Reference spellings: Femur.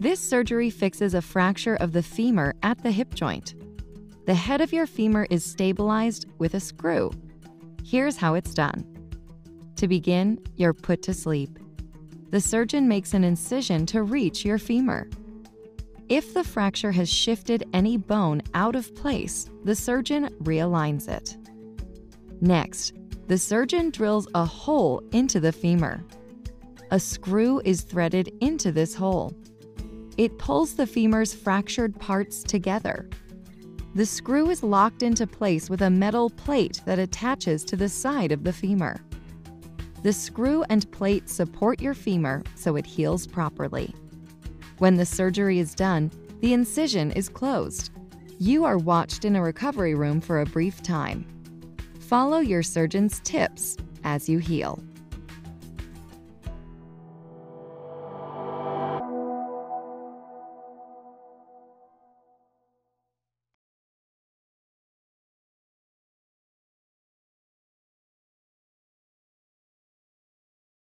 This surgery fixes a fracture of the femur at the hip joint. The head of your femur is stabilized with a screw. Here's how it's done. To begin, you're put to sleep. The surgeon makes an incision to reach your femur. If the fracture has shifted any bone out of place, the surgeon realigns it. Next, the surgeon drills a hole into the femur. A screw is threaded into this hole. It pulls the femur's fractured parts together. The screw is locked into place with a metal plate that attaches to the side of the femur. The screw and plate support your femur so it heals properly. When the surgery is done, the incision is closed. You are watched in a recovery room for a brief time. Follow your surgeon's tips as you heal.